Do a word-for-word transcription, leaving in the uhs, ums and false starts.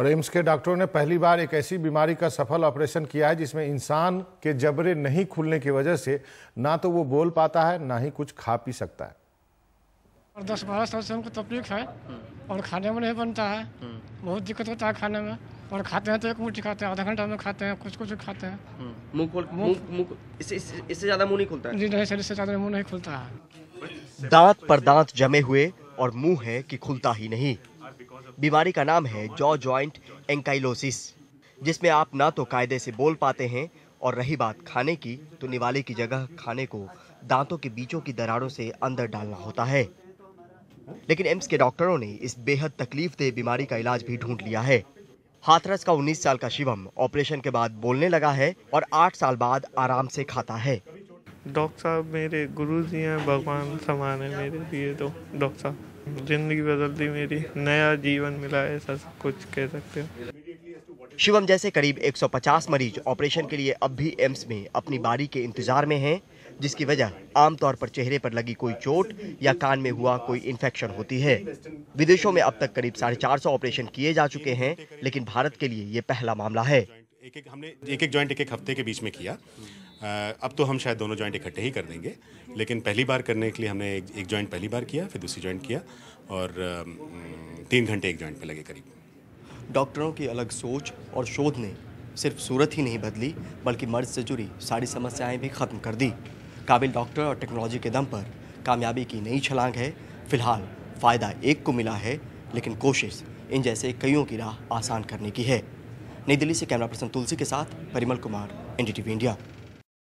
और एम्स के डॉक्टरों ने पहली बार एक ऐसी बीमारी का सफल ऑपरेशन किया है जिसमें इंसान के जबड़े नहीं खुलने की वजह से ना तो वो बोल पाता है ना ही कुछ खा पी सकता है। और दस बारह साल से उनको तकलीफ है और खाने में नहीं बनता है, बहुत दिक्कत होता है खाने में, और खाते हैं तो एक मुट्ठी खाते हैं, आधा घंटा में खाते हैं, कुछ कुछ खाते हैं, मुँह मुँह इससे इससे ज़्यादा मुँह नहीं खुलता है जी, नहीं सर इससे ज़्यादा मुँह नहीं खुलता है। दांत पर दांत जमे हुए और मुँह है कि खुलता ही नहीं। बीमारी का नाम है जॉ जॉइंट एंकाइलोसिस, जिसमें आप ना तो कायदे से बोल पाते हैं और रही बात खाने की तो निवाले की जगह खाने को दांतों के बीचों की दरारों से अंदर डालना होता है। लेकिन एम्स के डॉक्टरों ने इस बेहद तकलीफदेह बीमारी का इलाज भी ढूंढ लिया है। हाथरस का उन्नीस साल का शिवम ऑपरेशन के बाद बोलने लगा है और आठ साल बाद आराम से खाता है। डॉक्टर साहब मेरे गुरु जी हैं, भगवान समान है मेरे लिए, तो डॉक्टर साहब जिंदगी बदल दी मेरी, नया जीवन मिला है, ऐसा कुछ कह सकते हो। शिवम जैसे करीब एक सौ पचास मरीज ऑपरेशन के लिए अब भी एम्स में अपनी बारी के इंतजार में हैं, जिसकी वजह आमतौर पर चेहरे पर लगी कोई चोट या कान में हुआ कोई इन्फेक्शन होती है। विदेशों में अब तक करीब साढ़े चार सौ ऑपरेशन किए जा चुके हैं, लेकिन भारत के लिए ये पहला मामला है। एक एक हमने एक एक जॉइंट एक एक हफ्ते के बीच में किया, अब तो हम शायद दोनों जॉइंट इकट्ठे ही कर देंगे, लेकिन पहली बार करने के लिए हमने एक, एक जॉइंट पहली बार किया, फिर दूसरी जॉइंट किया और तीन घंटे एक जॉइंट पे लगे करीब। डॉक्टरों की अलग सोच और शोध ने सिर्फ सूरत ही नहीं बदली बल्कि मर्ज से जुड़ी सारी समस्याएं भी खत्म कर दी। काबिल डॉक्टर और टेक्नोलॉजी के दम पर कामयाबी की नई छलांग है। फिलहाल फ़ायदा एक को मिला है, लेकिन कोशिश इन जैसे कईयों की राह आसान करने की है। नई दिल्ली से कैमरा पर्सन तुलसी के साथ Parimal Kumar, N D T V India.